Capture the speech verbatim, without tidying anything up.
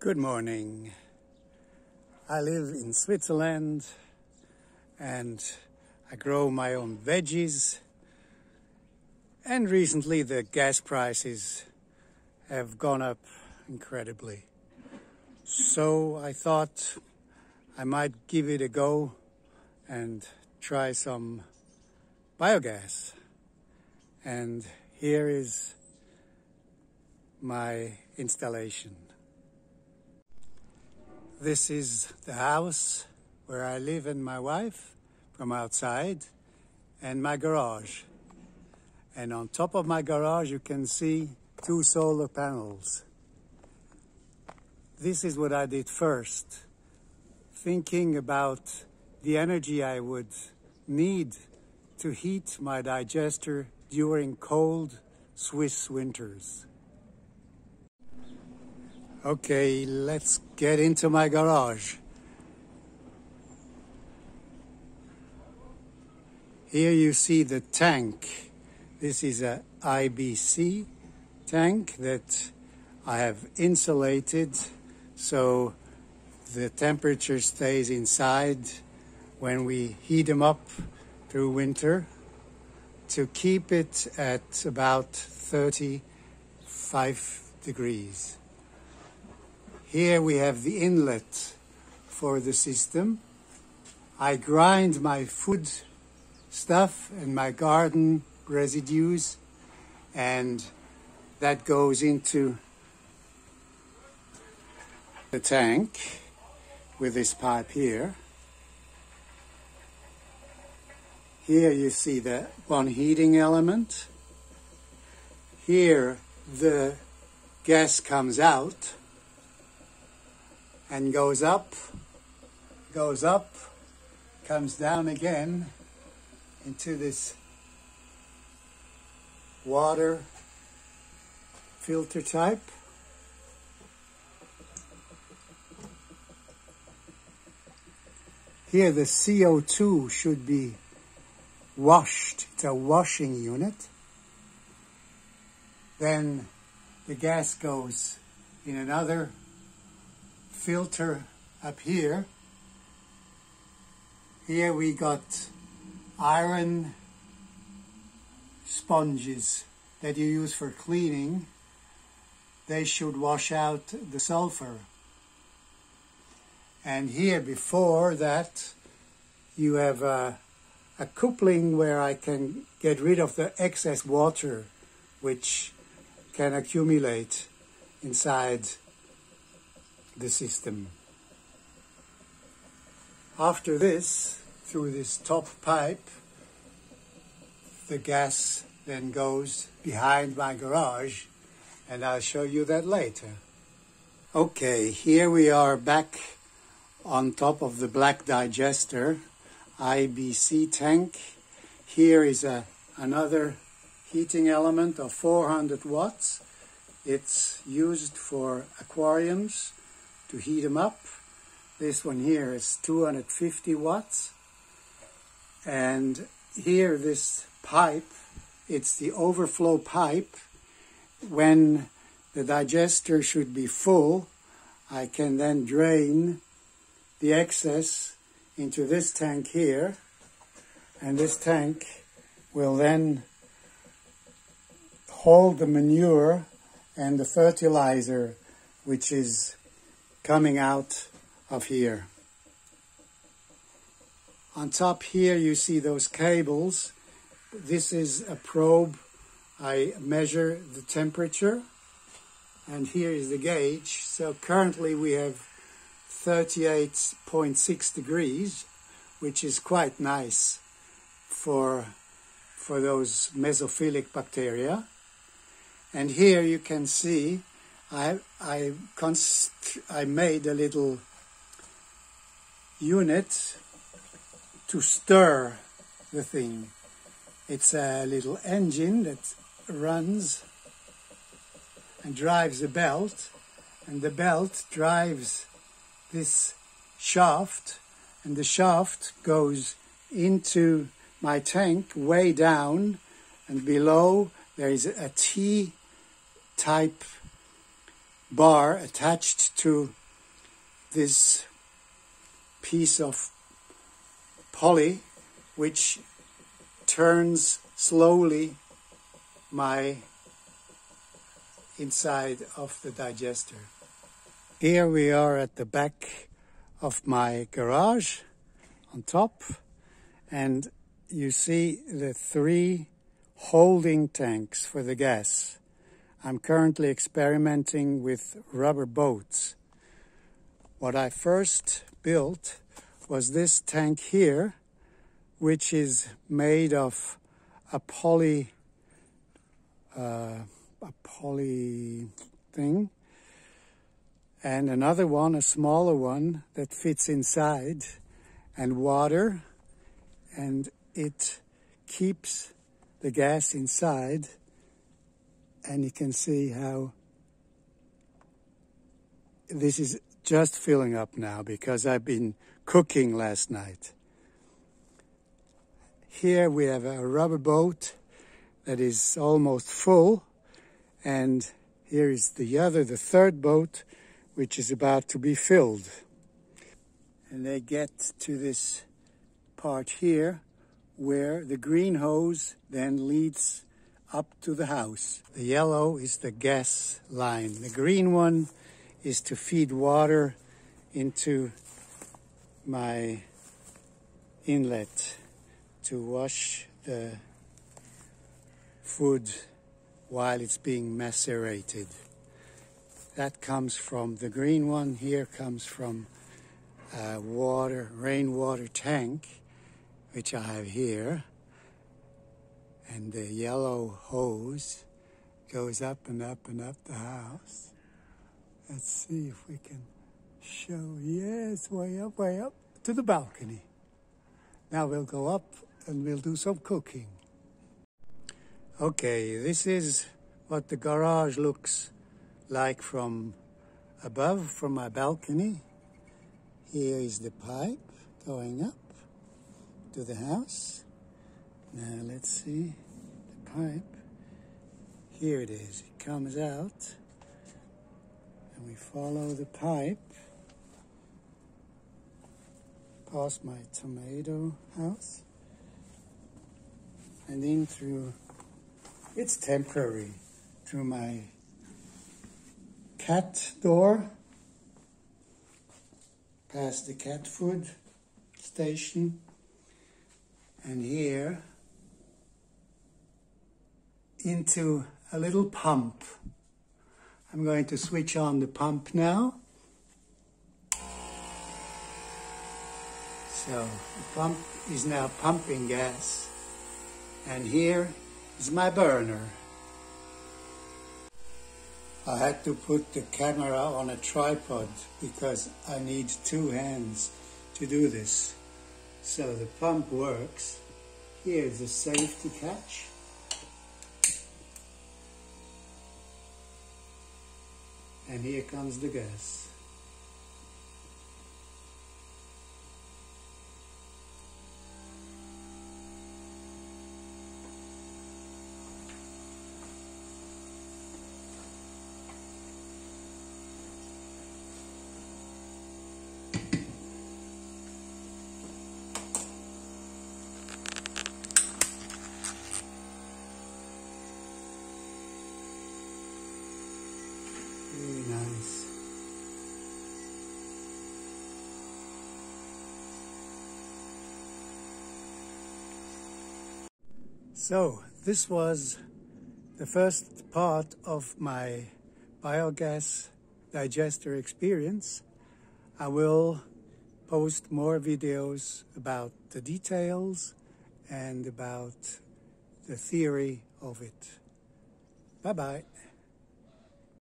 Good morning. I live in Switzerland and I grow my own veggies, and recently the gas prices have gone up incredibly. So I thought I might give it a go and try some biogas. And here is my installation. This is the house where I live and my wife from outside, and my garage. And on top of my garage you can see two solar panels. This is what I did first, thinking about the energy I would need to heat my digester during cold Swiss winters. Okay, let's get into my garage. Here you see the tank. This is a I B C tank that I have insulated, so the temperature stays inside when we heat them up through winter, to keep it at about thirty-five degrees. Here we have the inlet for the system. I grind my food stuff and my garden residues, and that goes into the tank with this pipe here. Here you see the one heating element. Here the gas comes out and goes up, goes up, comes down again into this water filter type. Here the C O two should be washed, it's a washing unit. Then the gas goes in another filter up here. Here we got iron sponges that you use for cleaning. They should wash out the sulfur. And here before that you have a, a coupling where I can get rid of the excess water which can accumulate inside the system. After this, through this top pipe, the gas then goes behind my garage, and I'll show you that later. Okay, here we are back on top of the black digester I B C tank. Here is a, another heating element of four hundred watts. It's used for aquariums to heat them up. This one here is two hundred fifty watts. And here this pipe, it's the overflow pipe. When the digester should be full, I can then drain the excess into this tank here, and this tank will then hold the manure and the fertilizer which is coming out of here. On top here you see those cables. This is a probe. I measure the temperature, and here is the gauge. So currently we have thirty-eight point six degrees, which is quite nice for, for those mesophilic bacteria. And here you can see I, I, const I made a little unit to stir the thing. It's a little engine that runs and drives a belt, and the belt drives this shaft, and the shaft goes into my tank way down, and below there is a T-type bar attached to this piece of poly, which turns slowly my inside of the digester. Here we are at the back of my garage on top, and you see the three holding tanks for the gas. I'm currently experimenting with rubber boats. What I first built was this tank here, which is made of a poly, uh, a poly thing, and another one, a smaller one, that fits inside, and water, and it keeps the gas inside. And you can see how this is just filling up now because I've been cooking last night. Here we have a rubber boat that is almost full, and here is the other, the third boat, which is about to be filled. And they get to this part here where the green hose then leads up to the house. The yellow is the gas line. The green one is to feed water into my inlet to wash the food while it's being macerated. That comes from the green one. Here comes from a water, rainwater tank, which I have here. And the yellow hose goes up and up and up the house. Let's see if we can show. Yes, way up, way up to the balcony. Now we'll go up and we'll do some cooking. Okay, this is what the garage looks like from above, from my balcony. Here is the pipe going up to the house. Now let's see the pipe. Here it is. It comes out and we follow the pipe past my tomato house and in through, it's temporary, through my cat door, past the cat food station, and here into a little pump. I'm going to switch on the pump now. So the pump is now pumping gas. And here is my burner. I had to put the camera on a tripod because I need two hands to do this. So the pump works. Here is the safety catch. And here comes the gas. So this was the first part of my biogas digester experience. I will post more videos about the details and about the theory of it. Bye-bye.